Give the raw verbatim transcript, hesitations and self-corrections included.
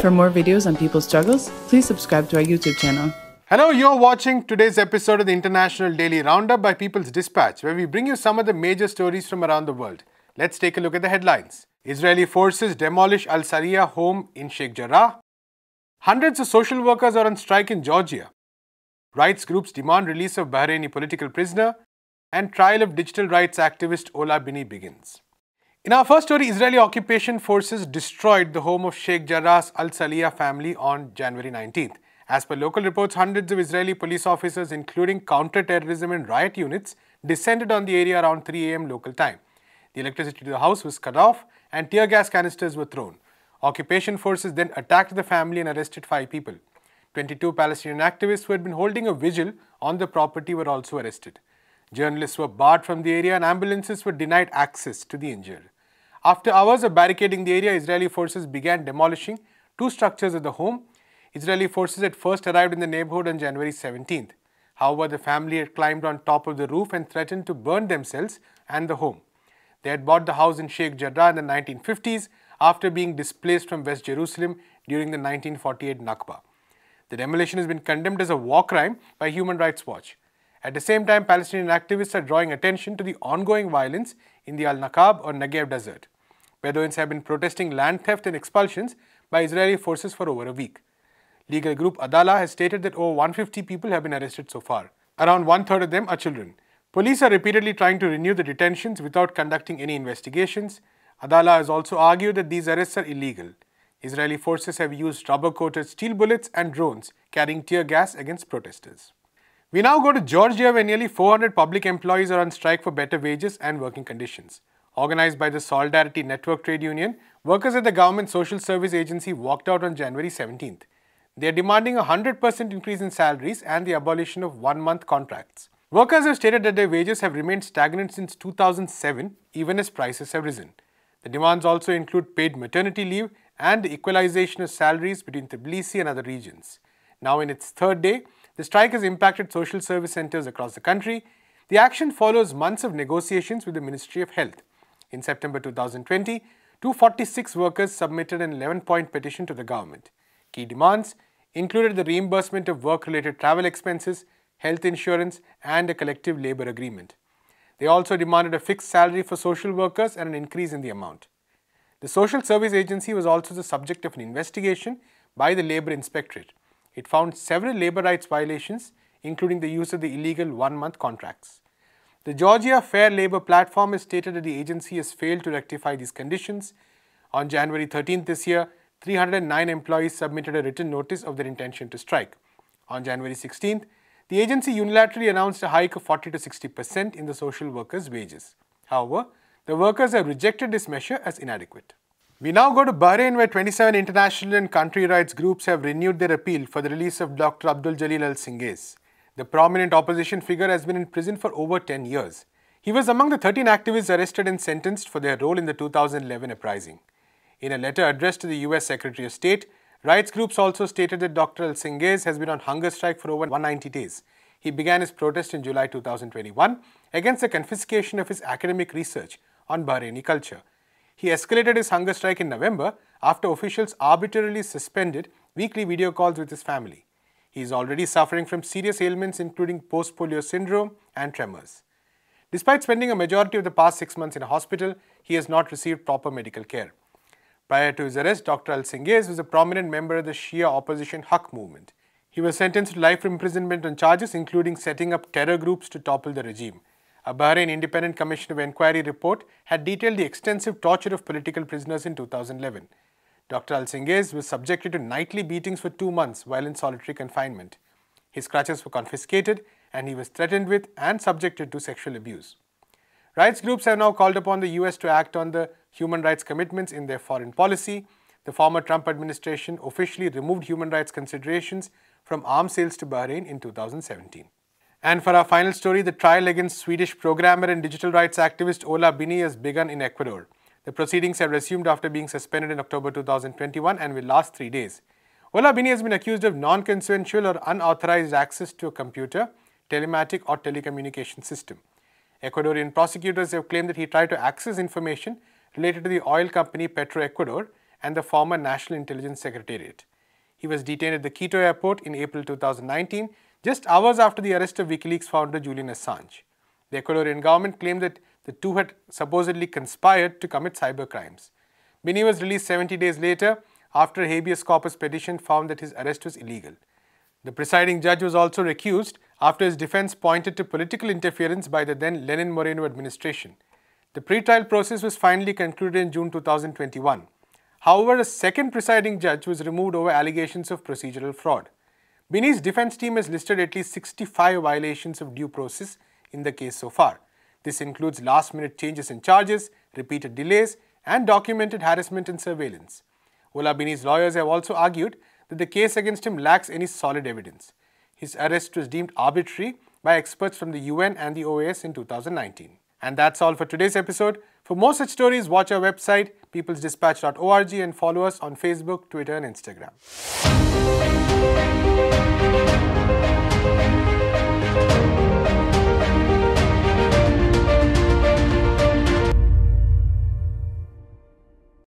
For more videos on people's struggles, please subscribe to our YouTube channel. Hello, you're watching today's episode of the International Daily Roundup by People's Dispatch, where we bring you some of the major stories from around the world. Let's take a look at the headlines. Israeli forces demolish Al-Salhiya home in Sheikh Jarrah. Hundreds of social workers are on strike in Georgia. Rights groups demand release of Bahraini political prisoner. And trial of digital rights activist Ola Bini begins. In our first story, Israeli occupation forces destroyed the home of Sheikh Jarrah's Al-Salhiya family on January nineteenth. As per local reports, hundreds of Israeli police officers, including counter-terrorism and riot units, descended on the area around three A M local time. The electricity to the house was cut off and tear gas canisters were thrown. Occupation forces then attacked the family and arrested five people. twenty-two Palestinian activists who had been holding a vigil on the property were also arrested. Journalists were barred from the area and ambulances were denied access to the injured. After hours of barricading the area, Israeli forces began demolishing two structures of the home. Israeli forces at first arrived in the neighborhood on January seventeenth. However, the family had climbed on top of the roof and threatened to burn themselves and the home. They had bought the house in Sheikh Jarrah in the nineteen fifties after being displaced from West Jerusalem during the nineteen forty-eight Nakba. The demolition has been condemned as a war crime by Human Rights Watch. At the same time, Palestinian activists are drawing attention to the ongoing violence in the Al-Nakba or Negev Desert. Bedouins have been protesting land theft and expulsions by Israeli forces for over a week. Legal group Adalah has stated that over one hundred fifty people have been arrested so far. Around one-third of them are children. Police are repeatedly trying to renew the detentions without conducting any investigations. Adalah has also argued that these arrests are illegal. Israeli forces have used rubber-coated steel bullets and drones carrying tear gas against protesters. We now go to Georgia, where nearly four hundred public employees are on strike for better wages and working conditions. Organized by the Solidarity Network Trade Union, workers at the government social service agency walked out on January seventeenth. They are demanding a one hundred percent increase in salaries and the abolition of one-month contracts. Workers have stated that their wages have remained stagnant since two thousand seven, even as prices have risen. The demands also include paid maternity leave and the equalization of salaries between Tbilisi and other regions. Now in its third day, the strike has impacted social service centers across the country. The action follows months of negotiations with the Ministry of Health. In September two thousand twenty, two hundred forty-six workers submitted an eleven-point petition to the government. Key demands included the reimbursement of work-related travel expenses, health insurance, and a collective labor agreement. They also demanded a fixed salary for social workers and an increase in the amount. The social service agency was also the subject of an investigation by the Labor Inspectorate. It found several labor rights violations, including the use of the illegal one-month contracts. The Georgia Fair Labor Platform has stated that the agency has failed to rectify these conditions. On January thirteenth this year, three hundred nine employees submitted a written notice of their intention to strike. On January sixteenth, the agency unilaterally announced a hike of forty to sixty percent in the social workers' wages. However, the workers have rejected this measure as inadequate. We now go to Bahrain, where twenty-seven international and country rights groups have renewed their appeal for the release of Doctor Abduljalil al-Singace. The prominent opposition figure has been in prison for over ten years. He was among the thirteen activists arrested and sentenced for their role in the two thousand eleven uprising. In a letter addressed to the U S Secretary of State, rights groups also stated that Doctor al-Singace has been on hunger strike for over one hundred ninety days. He began his protest in July two thousand twenty-one against the confiscation of his academic research on Bahraini culture. He escalated his hunger strike in November after officials arbitrarily suspended weekly video calls with his family. He is already suffering from serious ailments including post-polio syndrome and tremors. Despite spending a majority of the past six months in a hospital, he has not received proper medical care. Prior to his arrest, Doctor al-Singace was a prominent member of the Shia opposition Haq movement. He was sentenced to life imprisonment on charges including setting up terror groups to topple the regime. A Bahrain Independent Commission of Inquiry report had detailed the extensive torture of political prisoners in two thousand eleven. Doctor al-Singace was subjected to nightly beatings for two months while in solitary confinement. His crutches were confiscated and he was threatened with and subjected to sexual abuse. Rights groups have now called upon the U S to act on the human rights commitments in their foreign policy. The former Trump administration officially removed human rights considerations from arms sales to Bahrain in two thousand seventeen. And for our final story, the trial against Swedish programmer and digital rights activist Ola Bini has begun in Ecuador. The proceedings have resumed after being suspended in October two thousand twenty-one and will last three days. Ola Bini has been accused of non-consensual or unauthorized access to a computer, telematic or telecommunication system. Ecuadorian prosecutors have claimed that he tried to access information related to the oil company Petro Ecuador and the former National Intelligence Secretariat. He was detained at the Quito airport in April two thousand nineteen, just hours after the arrest of WikiLeaks founder Julian Assange. The Ecuadorian government claimed that the two had supposedly conspired to commit cyber crimes. Bini was released seventy days later after a habeas corpus petition found that his arrest was illegal. The presiding judge was also recused after his defense pointed to political interference by the then Lenin Moreno administration. The pretrial process was finally concluded in June two thousand twenty-one. However, a second presiding judge was removed over allegations of procedural fraud. Bini's defense team has listed at least sixty-five violations of due process in the case so far. This includes last-minute changes in charges, repeated delays, and documented harassment and surveillance. Ola Bini's lawyers have also argued that the case against him lacks any solid evidence. His arrest was deemed arbitrary by experts from the U N and the O A S in two thousand nineteen. And that's all for today's episode. For more such stories, watch our website peoples dispatch dot org and follow us on Facebook, Twitter and Instagram.